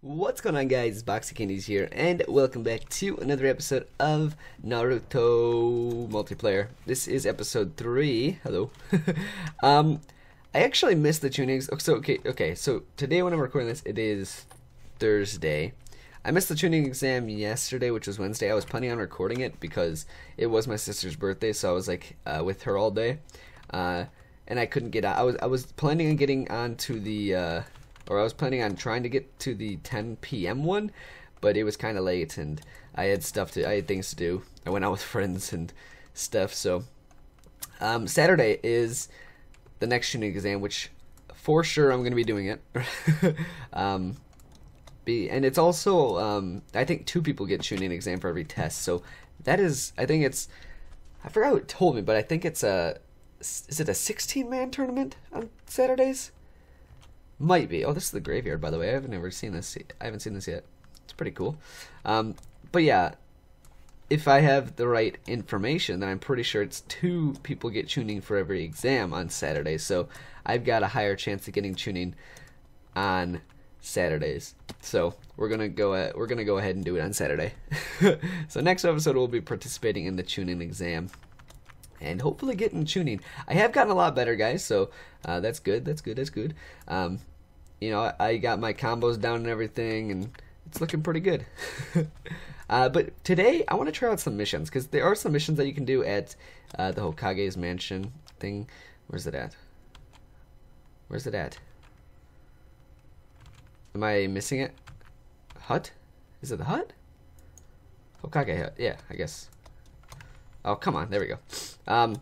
What's going on, guys? BoxyCandys here, and welcome back to another episode of Naruto Multiplayer. This is episode 3. Hello. I actually missed the Chunins. So okay. So today, when I'm recording this, it is Thursday. I missed the Chunin exam yesterday, which was Wednesday. I was planning on recording it because it was my sister's birthday, so I was like with her all day, and I couldn't get out. I was planning on getting on to the. I was planning on trying to get to the 10 p.m. one, but it was kind of late, and I had things to do. I went out with friends and stuff, so Saturday is the next Chunin exam, which for sure I'm going to be doing it. And it's also, I think 2 people get Chunin exam for every test, so that is, I forgot who told me, but I think it's is it a 16-man tournament on Saturdays? Might be. Oh, this is the graveyard, by the way. I haven't seen this yet. It's pretty cool. But yeah, if I have the right information, then I'm pretty sure it's 2 people get Chunin for every exam on Saturday. So I've got a higher chance of getting Chunin on Saturdays. So we're gonna go ahead and do it on Saturday. So next episode we'll be participating in the Chunin exam and hopefully getting Chunin. I have gotten a lot better, guys, so that's good, that's good. You know, I got my combos down and everything, and it's looking pretty good. But today, I want to try out some missions, because there are some missions that you can do at the Hokage's mansion thing. Where's it at? Am I missing it? Hut? Is it the hut? Hokage hut, yeah, I guess. Oh, come on, there we go. I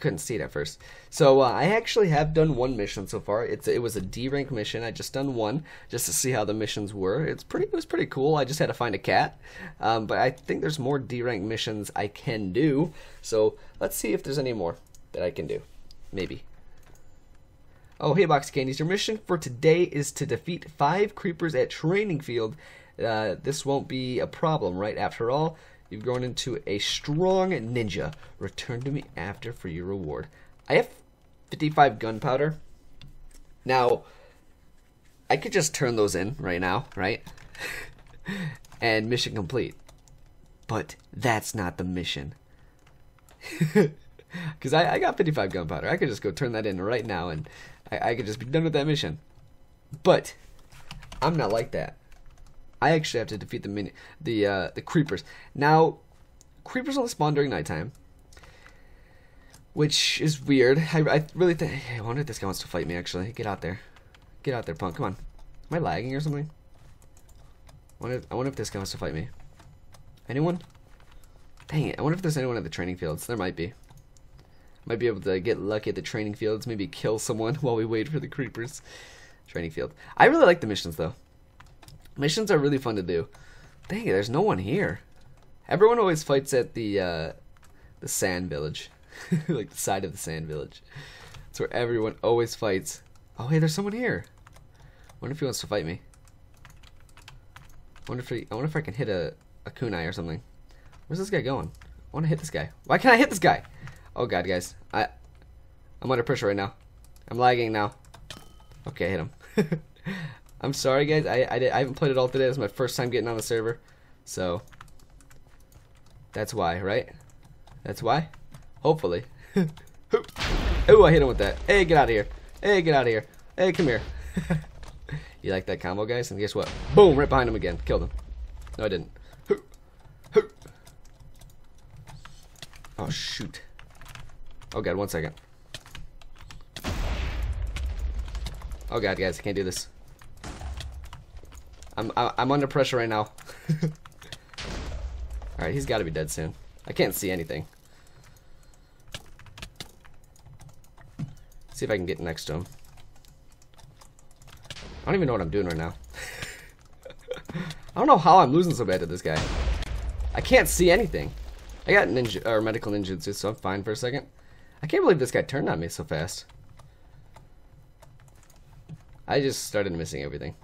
couldn't see it at first. So I actually have done one mission so far. It was a D rank mission. I just done one just to see how the missions were. It was pretty cool. I just had to find a cat. But I think there's more D rank missions I can do. So let's see if there's any more that I can do. Maybe. Oh, hey BoxyCandys, your mission for today is to defeat 5 creepers at training field. This won't be a problem, right? After all, you've grown into a strong ninja. Return to me after for your reward. I have 55 gunpowder. Now, I could just turn those in right now, right? And mission complete. But that's not the mission. Because I got 55 gunpowder. I could just go turn that in right now, and I could just be done with that mission. But I'm not like that. I actually have to defeat the creepers. Now, creepers only spawn during nighttime, which is weird. I really think, I wonder if this guy wants to fight me. Actually, get out there, punk. Come on. Am I lagging or something? I wonder if this guy wants to fight me. Anyone? Dang it! I wonder if there's anyone at the training fields. There might be. Might be able to get lucky at the training fields. Maybe kill someone while we wait for the creepers. Training field. I really like the missions though. Missions are really fun to do. Dang it, there's no one here. Everyone always fights at the sand village. Like the side of the sand village. That's where everyone always fights. Oh, hey, there's someone here. Wonder if he wants to fight me. I wonder if I can hit a kunai or something. Where's this guy going? I want to hit this guy. Why can't I hit this guy? Oh god, guys. I'm under pressure right now. I'm lagging now. Okay, I hit him. I'm sorry, guys. I haven't played it all today. This is my first time getting on the server, so that's why, right? That's why. Hopefully. Oh, I hit him with that. Hey, get out of here. Hey, get out of here. Hey, come here. You like that combo, guys? And guess what? Boom! Right behind him again. Killed him. No, I didn't. Oh shoot. Oh god, 1 second. Oh god, guys, I can't do this. I'm under pressure right now. Alright, he's got to be dead soon. I can't see anything. Let's see if I can get next to him. I don't even know what I'm doing right now. I don't know how I'm losing so bad to this guy. I can't see anything. I got ninja or medical ninjutsu, so I'm fine for a second. I can't believe this guy turned on me so fast. I just started missing everything.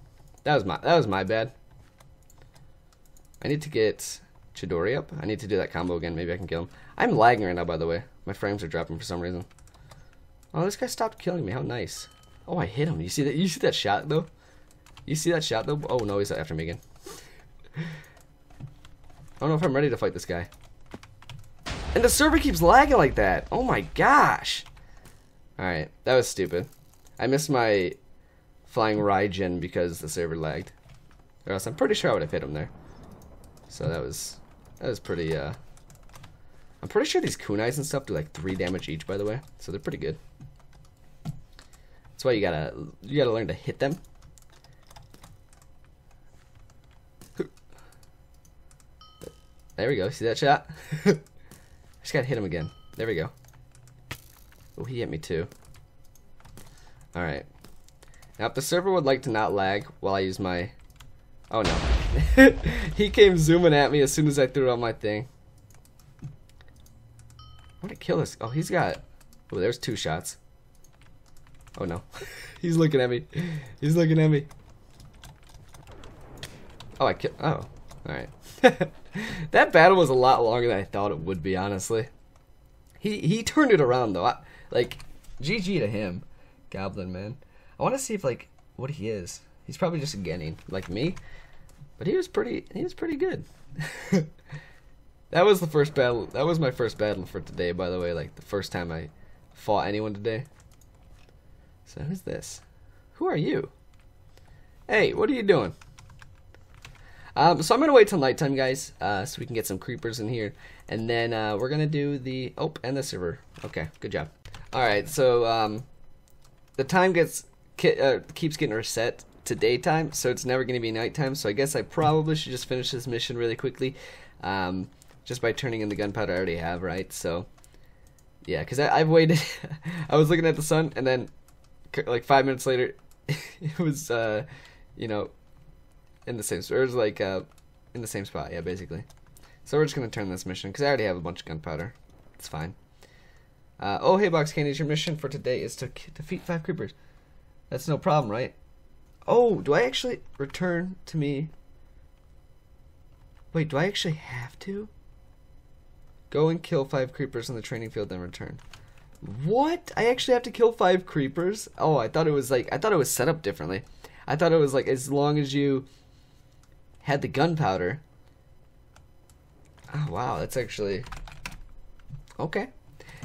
That was my bad. I need to get Chidori up. I need to do that combo again. Maybe I can kill him. I'm lagging right now, by the way. My frames are dropping for some reason. Oh, this guy stopped killing me. How nice. Oh, I hit him. You see that shot though? You see that shot though? Oh no, he's after me again. I don't know if I'm ready to fight this guy. And the server keeps lagging like that. Oh my gosh. Alright, that was stupid. I missed my flying Raijin because the server lagged. Or else I'm pretty sure I would have hit him there. So that was pretty I'm pretty sure these kunais and stuff do like 3 damage each, by the way. So they're pretty good. That's why you gotta learn to hit them. There we go. See that shot? I just gotta hit him again. There we go. Oh, he hit me too. All right. Now, if the server would like to not lag while I use my... Oh no. He came zooming at me as soon as I threw on my thing. I'm gonna kill this. Oh, he's got... Oh, there's 2 shots. Oh no. He's looking at me. He's looking at me. Oh, I killed... Oh. All right. That battle was a lot longer than I thought it would be, honestly. He turned it around though. Like, GG to him, Goblin man. I want to see if like what he is. He's probably just a Genin like me, but he was pretty good. That was the first battle. That was my first battle for today, by the way. Like the first time I fought anyone today. So who's this? Who are you? Hey, what are you doing? So I'm going to wait till nighttime, guys, so we can get some creepers in here. And then we're going to do the... Oh, and the server. Okay, good job. Alright, so the time keeps getting reset to daytime, so it's never going to be nighttime. So I guess I probably should just finish this mission really quickly, just by turning in the gunpowder I already have, right? So, yeah, because I've waited. I was looking at the sun, and then, like, 5 minutes later, it was, you know... in the same, or like in the same spot, yeah, basically. So we're just gonna turn this mission because I already have a bunch of gunpowder. It's fine. Oh, hey, BoxyCandys, your mission for today is to defeat 5 creepers. That's no problem, right? Oh, do I actually return to me? Wait, do I actually have to go and kill 5 creepers in the training field, then return? What? I actually have to kill 5 creepers? Oh, I thought it was set up differently. I thought it was like as long as you had the gunpowder. Oh wow, that's actually okay.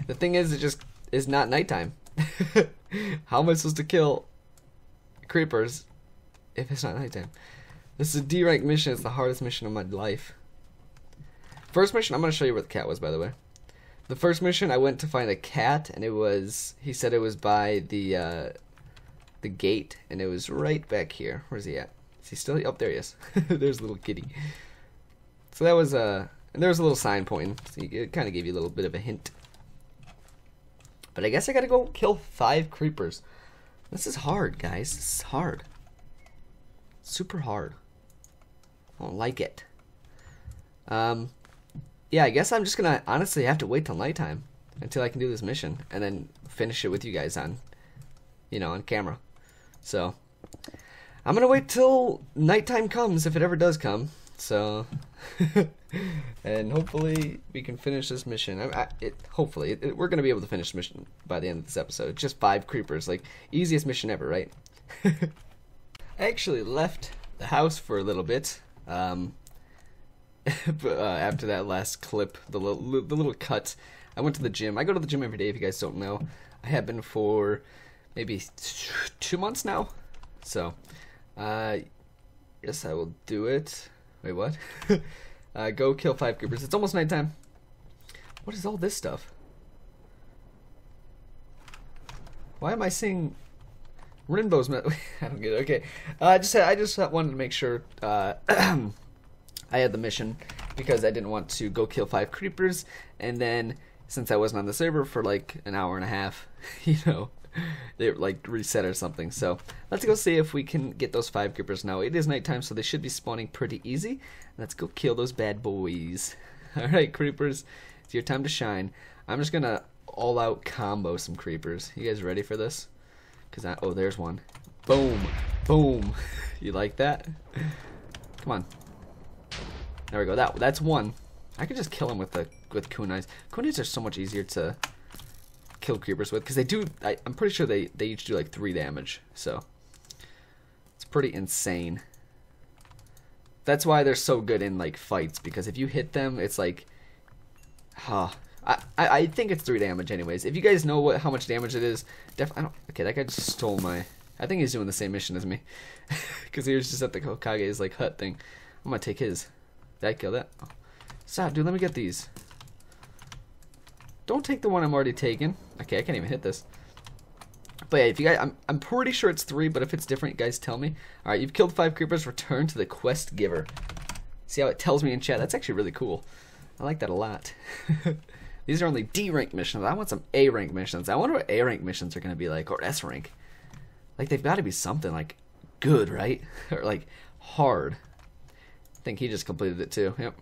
The thing is, it just is not nighttime. How am I supposed to kill creepers if it's not nighttime? This is a D rank mission. It's the hardest mission of my life. First mission, I'm gonna show you where the cat was, by the way. The first mission, I went to find a cat, and it was, he said it was by the gate, and it was right back here. Where's he at? Is he still up there? Yes. There's little kitty. So that was and there was a little sign pointing. So it kind of gave you a little bit of a hint. But I guess I gotta go kill 5 creepers. This is hard, guys. This is hard. Super hard. I don't like it. Yeah, I guess I'm just gonna honestly have to wait till nighttime until I can do this mission and then finish it with you guys on, you know, on camera. So I'm gonna wait till nighttime comes, if it ever does come. So, and hopefully we can finish this mission. Hopefully we're gonna be able to finish the mission by the end of this episode. It's just 5 creepers, like easiest mission ever, right? I actually left the house for a little bit, but after that last clip, the little cut. I went to the gym. I go to the gym every day. If you guys don't know, I have been for maybe 2 months now. So, yes, I will do it. Wait, what? Go kill 5 creepers. It's almost nighttime. What is all this stuff? Why am I seeing Rimbo's? I don't get it. Okay, I just wanted to make sure I had the mission because I didn't want to go kill 5 creepers, and then since I wasn't on the server for like an hour and a half, you know, they like reset or something. So let's go see if we can get those 5 creepers now. It is nighttime, so they should be spawning pretty easy. Let's go kill those bad boys. All right, creepers, it's your time to shine. I'm just gonna all out combo some creepers. You guys ready for this? Cause oh, there's one. Boom, boom. You like that? Come on. There we go. That's one. I could just kill him with kunais. Kunais are so much easier to kill creepers with because they do, I'm pretty sure they each do like 3 damage, so it's pretty insane. That's why they're so good in like fights, because if you hit them, it's like, huh. I think it's 3 damage anyways. If you guys know what how much damage it is, okay, that guy just stole my. I think he's doing the same mission as me, because he was just at the Hokage's like hut thing. I'm gonna take his. Did I kill that? Oh. Stop, dude. Let me get these. Don't take the one I'm already taking. Okay, I can't even hit this. But yeah, if you guys, I'm pretty sure it's 3, but if it's different, guys, tell me. All right, you've killed 5 creepers. Return to the quest giver. See how it tells me in chat? That's actually really cool. I like that a lot. These are only D rank missions. I want some A rank missions. I wonder what A rank missions are gonna be like, or S rank. Like they've got to be something like good, right? Or like hard. I think he just completed it too. Yep.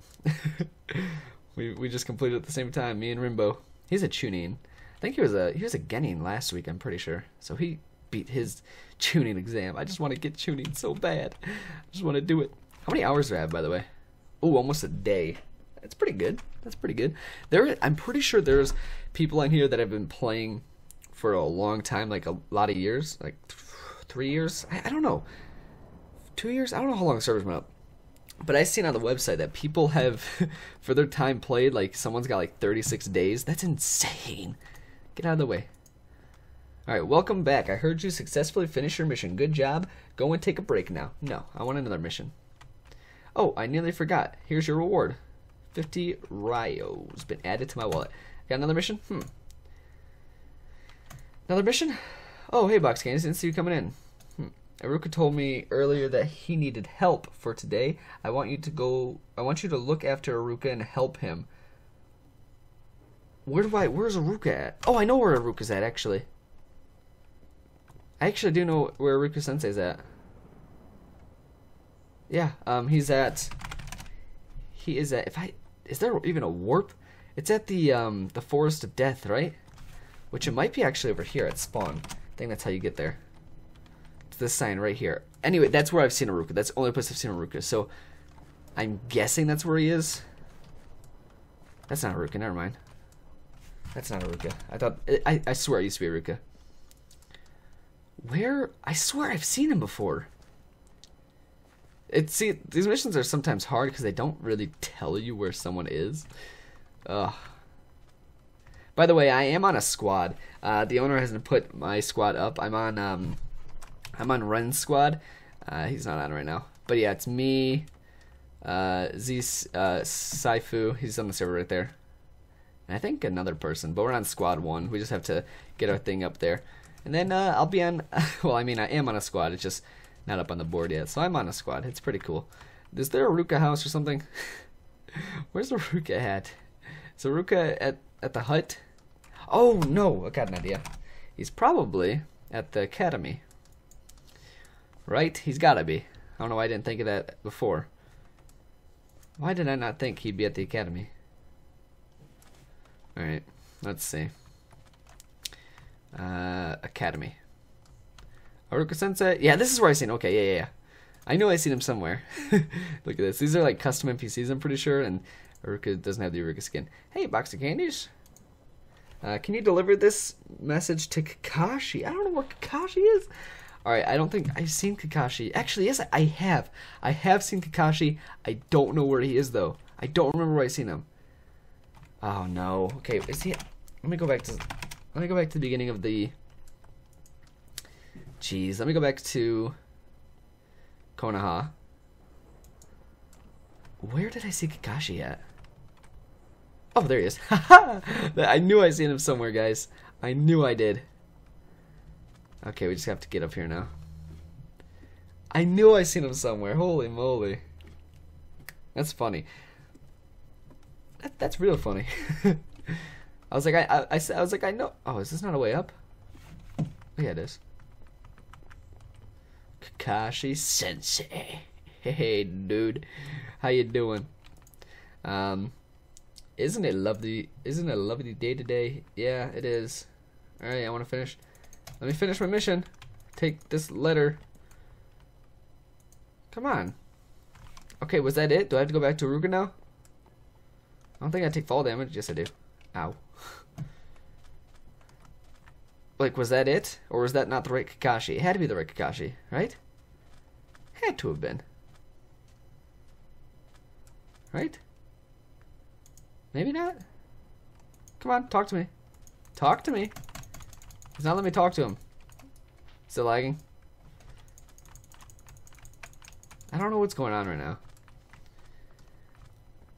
we just completed it at the same time. Me and Rimbo. He's a Chunin. I think he was a Genin last week. I'm pretty sure. So he beat his Chunin exam. I just want to get Chunin so bad. I just want to do it. How many hours do I have, by the way? Ooh, almost a day. That's pretty good. That's pretty good. There, I'm pretty sure there's people on here that have been playing for a long time, like a lot of years, like 3 years. I don't know, 2 years. I don't know how long the server's been up, but I seen on the website that people have, for their time played, like someone's got like 36 days. That's insane. Get out of the way. All right, welcome back. I heard you successfully finish your mission. Good job. Go and take a break now. No, I want another mission. Oh, I nearly forgot. Here's your reward. 50 Ryo's been added to my wallet. Got another mission? Another mission? Oh, hey, BoxyCandys. Didn't see you coming in. Iruka told me earlier that he needed help for today. I want you to look after Iruka and help him. Where's Iruka at? Oh, I know where Iruka's at, actually. I actually do know where Iruka Sensei's at. Yeah, he is at, is there even a warp? It's at the Forest of Death, right? Which it might be actually over here at spawn. I think that's how you get there. It's this sign right here. Anyway, that's where I've seen Iruka. That's the only place I've seen Iruka. So I'm guessing that's where he is. That's not Iruka, never mind. That's not Iruka. I thought, I swear it used to be Iruka. Where, I swear I've seen him before. See, these missions are sometimes hard because they don't really tell you where someone is. Ugh. By the way, I am on a squad. The owner hasn't put my squad up. I'm on Ren's squad. He's not on right now. But yeah, it's me, Saifu. He's on the server right there. And I think another person. But we're on squad 1. We just have to get our thing up there. And then I'll be on. Well, I mean, I am on a squad. It's just not up on the board yet, so I'm on a squad. It's pretty cool. Is there a Iruka house or something? Where's Iruka at? Is Iruka at the hut? Oh no, I got an idea. He's probably at the academy, right? He's gotta be. I don't know why I didn't think of that before. Why did I not think he'd be at the academy? All right, let's see. Academy. Iruka Sensei. Yeah, this is where I seen. Okay, yeah. I know I seen him somewhere. Look at this. These are like custom NPCs, I'm pretty sure, and Iruka doesn't have the Iruka skin. Hey, BoxyCandys. Can you deliver this message to Kakashi? I don't know where Kakashi is. All right, I don't think I've seen Kakashi. Actually, yes, I have. I have seen Kakashi. I don't know where he is though. I don't remember where I seen him. Oh no. Okay, is he? Let me go back to the beginning of the. Jeez, let me go back to Konoha. Where did I see Kakashi at? Oh, there he is. I knew I seen him somewhere, guys. I knew I did. Okay, we just have to get up here now. I knew I seen him somewhere. Holy moly. That's funny. That's real funny. I was like, I was like, I know. Oh, is this not a way up? Oh, yeah, it is. Kakashi Sensei. Hey dude, how you doing? Isn't it a lovely day today? Yeah, it is. All right, I want to finish. Let me finish my mission. Take this letter. Come on. Okay, was that it? Do I have to go back to Iruka now? I don't think I take fall damage. Yes, I do. Ow. Like, was that it? Or was that not the right Kakashi? It had to be the right Kakashi, right? Had to have been. Right? Maybe not. Come on, talk to me. Talk to me. He's not letting me talk to him. Still lagging. I don't know what's going on right now.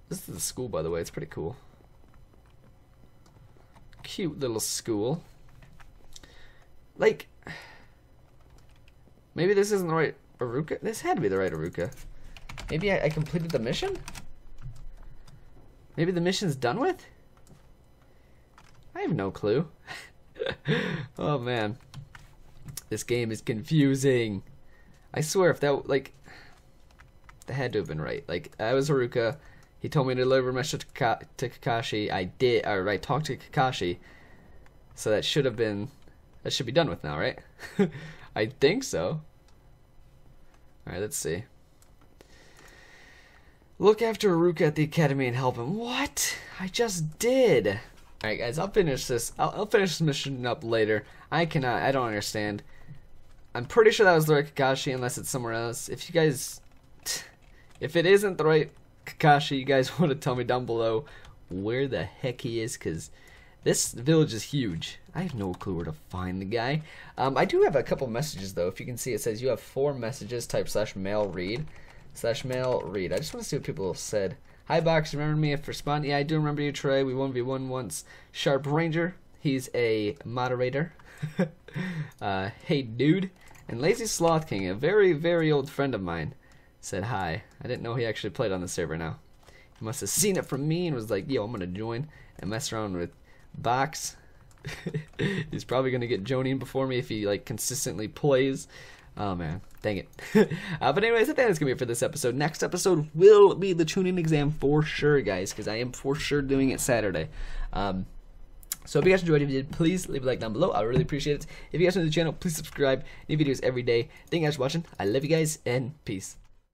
This is the school, by the way. It's pretty cool. Cute little school. Like, maybe this isn't the right Iruka. This had to be the right Iruka. Maybe I completed the mission? Maybe the mission's done with? I have no clue. Oh, man. This game is confusing. I swear, if that, like, that had to have been right. Like, I was Iruka. He told me to deliver a message to Kakashi. I did, or I talked to Kakashi. So that should have been, that should be done with now, right? I think so. Alright, let's see. Look after Iruka at the academy and help him. What? I just did. Alright guys, I'll finish this. I'll finish this mission up later. I don't understand. I'm pretty sure that was the right Kakashi unless it's somewhere else. If you guys, if it isn't the right Kakashi, you guys want to tell me down below where the heck he is, because this village is huge. I have no clue where to find the guy. I do have a couple messages though. If you can see, it says you have 4 messages. Type /mail read. I just want to see what people said. Hi Box, remember me if respond? Yeah, I do remember you, Trey. We 1v1 once. Sharp Ranger, he's a moderator. Hey dude, and Lazy Sloth King, a very, very old friend of mine, said hi. I didn't know he actually played on the server now. He must have seen it from me and was like, yo, I'm gonna join and mess around with Box. He's probably gonna get Jonin before me if he like consistently plays. Oh man, dang it. But anyways, I think that's going to be it for this episode. Next episode will be the Chunin exam for sure, guys, because I am for sure doing it Saturday. So if you guys enjoyed the video, please leave a like down below. I really appreciate it. If you guys are new to the channel, please subscribe. New videos every day. Thank you guys for watching. I love you guys, and peace.